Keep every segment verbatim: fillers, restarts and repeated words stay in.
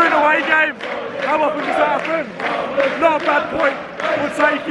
We're in an away game. How often does that happen? Not a bad point. We'll take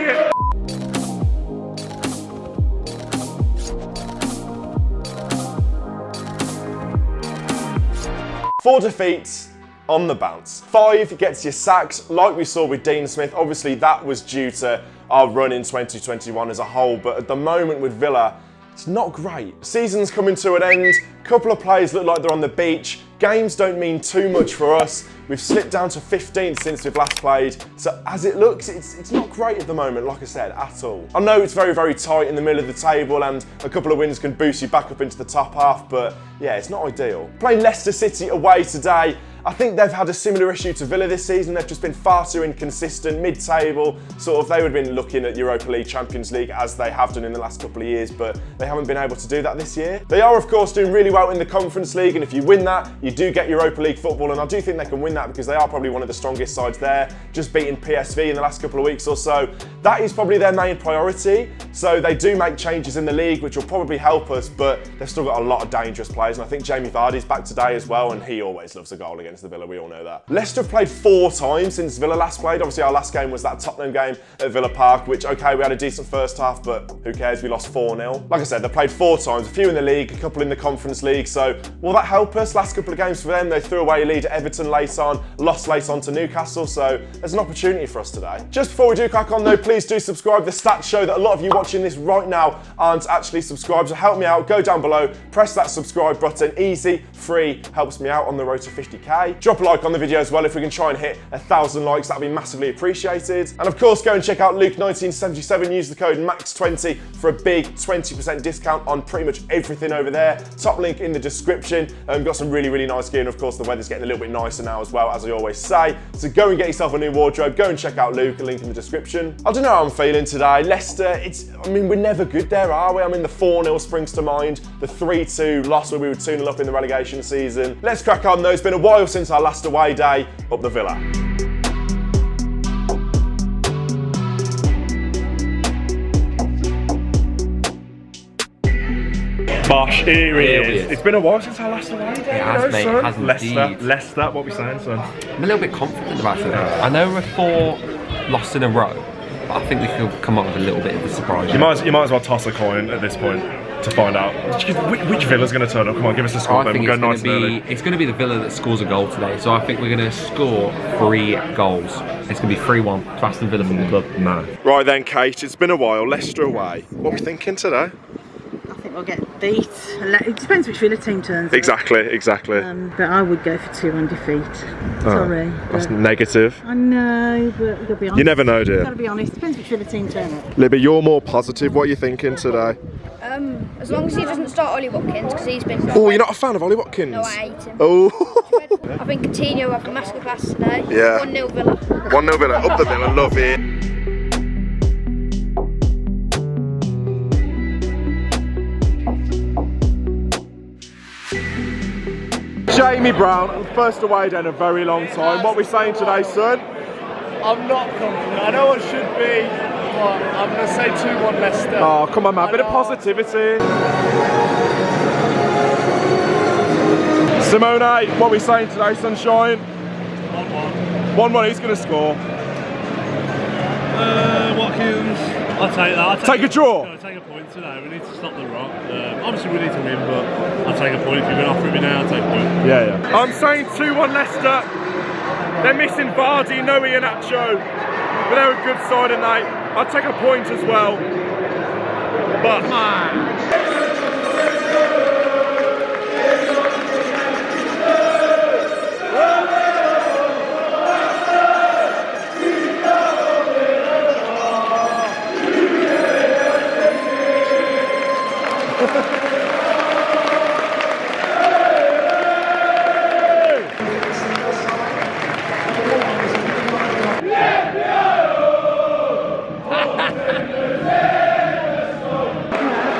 it. Four defeats on the bounce. Five gets your sacks, like we saw with Dean Smith. Obviously, that was due to our run in twenty twenty-one as a whole, but at the moment with Villa, it's not great. Season's coming to an end, couple of players look like they're on the beach, games don't mean too much for us. We've slipped down to fifteenth since we've last played, so as it looks, it's, it's not great at the moment, like I said, at all. I know it's very, very tight in the middle of the table and a couple of wins can boost you back up into the top half, but yeah, it's not ideal. Playing Leicester City away today, I think they've had a similar issue to Villa this season. They've just been far too inconsistent, mid-table, sort of. They would have been looking at Europa League, Champions League, as they have done in the last couple of years, but they haven't been able to do that this year. They are, of course, doing really well in the Conference League, and if you win that, you do get Europa League football, and I do think they can win that because they are probably one of the strongest sides there, just beating P S V in the last couple of weeks or so. That is probably their main priority, so they do make changes in the league, which will probably help us, but they've still got a lot of dangerous players, and I think Jamie Vardy's back today as well, and he always loves a goal again. Against the Villa, we all know that. Leicester have played four times since Villa last played. Obviously, our last game was that Tottenham game at Villa Park, which, okay, we had a decent first half, but who cares? We lost four nil. Like I said, they played four times, a few in the league, a couple in the Conference League, so will that help us? Last couple of games for them, they threw away a lead at Everton late on, lost late on to Newcastle, so there's an opportunity for us today. Just before we do crack on, though, please do subscribe. The stats show that a lot of you watching this right now aren't actually subscribed, so help me out. Go down below, press that subscribe button. Easy, free, helps me out on the road to fifty K. Drop a like on the video as well. If we can try and hit a thousand likes, that'd be massively appreciated. And of course, go and check out Luke nineteen seventy-seven. Use the code max twenty for a big twenty percent discount on pretty much everything over there. Top link in the description. Um, got some really, really nice gear, and of course, the weather's getting a little bit nicer now as well, as I always say. So go and get yourself a new wardrobe. Go and check out Luke. The link in the description. I don't know how I'm feeling today. Leicester, it's. I mean, we're never good there, are we? I mean, the four nil springs to mind. The three two loss where we were two nil up in the relegation season. Let's crack on though. It's been a while since our last away day up the Villa. Bosh, here he is. It's been a while since our last away day. It has, mate, it has indeed. Leicester, Leicester, what are we saying, son? I'm a little bit confident about it. I know we're four lost in a row, but I think we could come up with a little bit of a surprise. You might, you might as well toss a coin at this point to find out which, which Villa's going to turn up. Come on, give us a score. I think we'll it's, go nice going to be, it's going to be the Villa that scores a goal today. So I think we're going to score three goals. It's going to be three one to Aston Villa from the club. No. Right then, Kate, it's been a while. Leicester away. What are we thinking today? I think we'll get beat. It depends which Villa team turns. Exactly, up. exactly. Um, but I would go for two one defeat. Sorry. Oh, that's negative. I know, but you'll be honest. You never know, dear. You've got to be honest. Depends which Villa team turn up. Libby, you're more positive. What are you thinking today? Um, as long as he doesn't start Ollie Watkins, because he's been... Oh, you're not a fan of Ollie Watkins? No, I hate him. Oh. I think Coutinho will have a masterclass today. Yeah. one nil Villa. one nil Villa, up the Villa, love it. Jamie Brown, first away day in a very long time. What are we saying today, son? I'm not confident. I know I should be. I'm going to say two one Leicester. Oh, come on, man. A bit of positivity. Simone, what are we saying today, sunshine? one one. one one, who's going to score? Uh, Watkins. I'll take that. I'll take, take a draw? No, take a point today. We need to stop the rot. Um, obviously, we need to win, but I'll take a point. If you're going to offer me now, I'll take a point. Yeah, yeah. I'm saying two one Leicester. They're missing Vardy, Noe and Acho. But they're a good side, and they... I'll take a point as well, but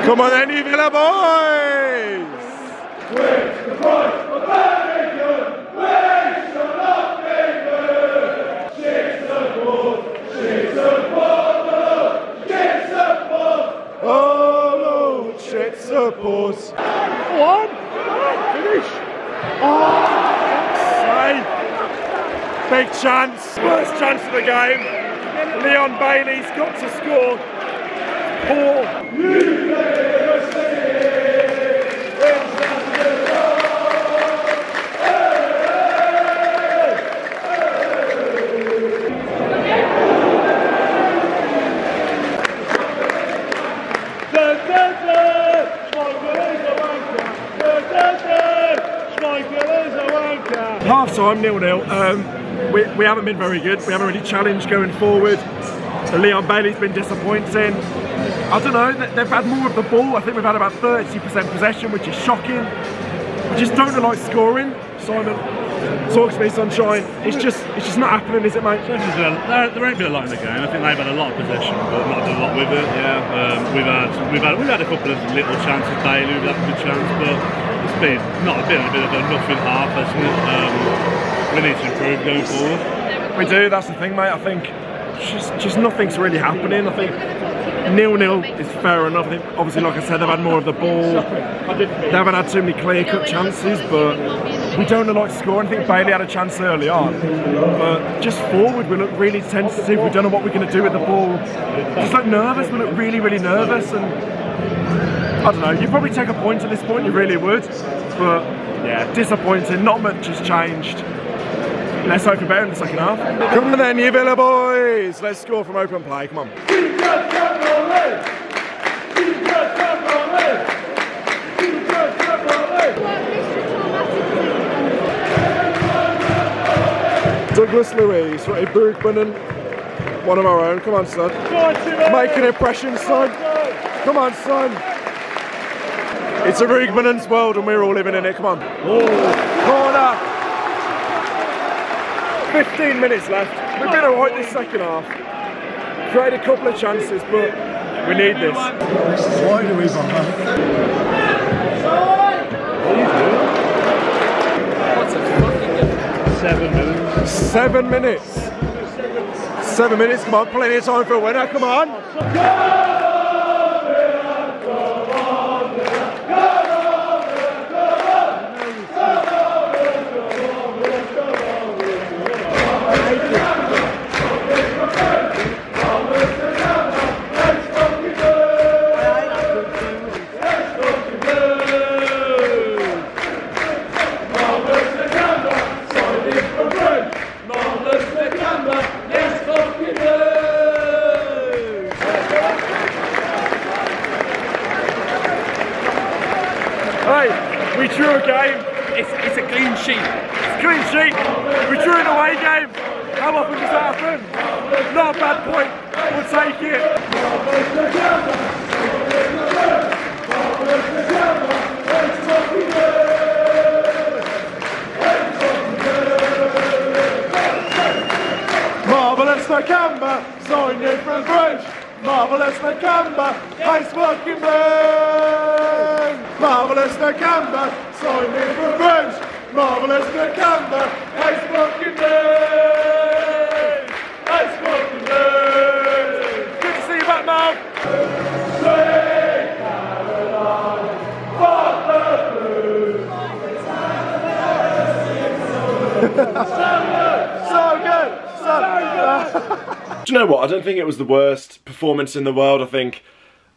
come on, any Villa boys! With the point of England, we shall not be good! She's the ball, she's the ball, she's the ball! Oh no, she's the ball! One, finish! Oh, say! Big chance, worst chance of the game. Leon Bailey's got to score for Newcastle. Half time, nil nil. Um, we, we haven't been very good. We haven't really challenged going forward. So Leon Bailey's been disappointing. I don't know, they've had more of the ball. I think we've had about thirty percent possession, which is shocking. I just don't like scoring. Simon, talk to me, Sunshine. It's just it's just not happening, is it, mate? There ain't been a lot in the game. I think they've had a lot of possession, but not done a lot with it. Yeah, um, we've had we've had we've had a couple of little chances. Bailey, we've had a good chance, but. It's been not a bit, a bit of a nothing half, hasn't it? Um, we need to improve going forward. We do. That's the thing, mate. I think just just nothing's really happening. I think nil nil is fair enough. I think, obviously, like I said, they've had more of the ball. They haven't had too many clear-cut chances, but we don't look like scoring. I think Bailey had a chance early on, but just forward, we look really tentative. We don't know what we're going to do with the ball. Just like nervous. We look really, really nervous and. I don't know, you'd probably take a point at this point, you really would, but yeah, disappointing, not much has changed. Let's hope for better in the second half. Come on then, you Villa boys, let's score from open play, come on. Douglas Luiz, for a Brugman, one of our own, come on son. Make an impression son, come on son. It's a Brugman's world and we're all living in it, come on. Ooh. Corner! fifteen minutes left. We've been alright this second half. Created a couple of chances, but we need this. Why do we bother? Seven minutes. Seven minutes. Seven minutes, come on, plenty of time for a winner, come on. Go! We drew a game. It's, it's a clean sheet. It's a clean sheet. We drew an away game. How often does that happen? Not a bad point. We'll take it. Marvellous Nakamba, sign you from French. Marvellous Nakamba, ice working man. Marvellous Nakamba, sign me for French. Marvellous Nakamba, ice fucking day. Ice fucking day. Good to see you back, man. Say Caroline, fuck the blues. So good, so good. Do you know what? I don't think it was the worst performance in the world. I think.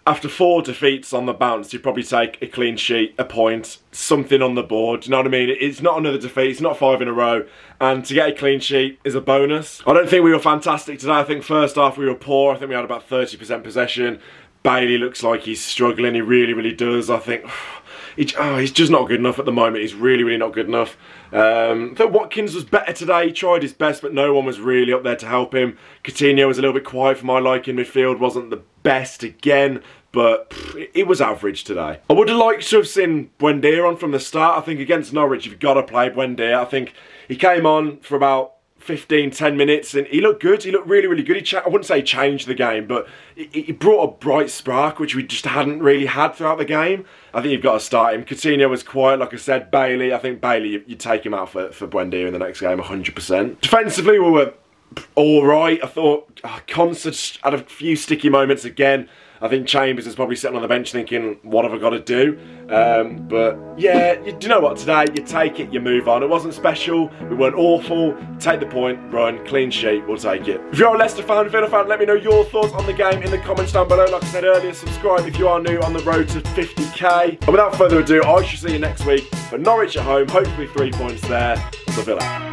After four defeats on the bounce, you probably take a clean sheet, a point, something on the board, you know what I mean? It's not another defeat, it's not five in a row, and to get a clean sheet is a bonus. I don't think we were fantastic today. I think first half we were poor, I think we had about thirty percent possession. Bailey looks like he's struggling, he really, really does, I think. He, oh, he's just not good enough at the moment. He's really, really not good enough. Um, I thought Watkins was better today. He tried his best, but no one was really up there to help him. Coutinho was a little bit quiet for my liking. Midfield wasn't the best again, but pff, it was average today. I would have liked to have seen Buendia on from the start. I think against Norwich, you've got to play Buendia. I think he came on for about fifteen, ten minutes, and he looked good. He looked really, really good. He cha I wouldn't say changed the game, but he brought a bright spark, which we just hadn't really had throughout the game. I think you've got to start him. Coutinho was quiet, like I said. Bailey, I think Bailey, you, you take him out for, for Buendia in the next game, one hundred percent. Defensively, we were all right. I thought oh, Konsa had a few sticky moments again. I think Chambers is probably sitting on the bench thinking, what have I got to do? Um, but yeah, you, do you know what, today, you take it, you move on. It wasn't special, we weren't awful. Take the point, run, clean sheet, we'll take it. If you're a Leicester fan, Villa fan, let me know your thoughts on the game in the comments down below. Like I said earlier, subscribe if you are new on the road to fifty K. And without further ado, I shall see you next week for Norwich at home, hopefully three points there. So Villa.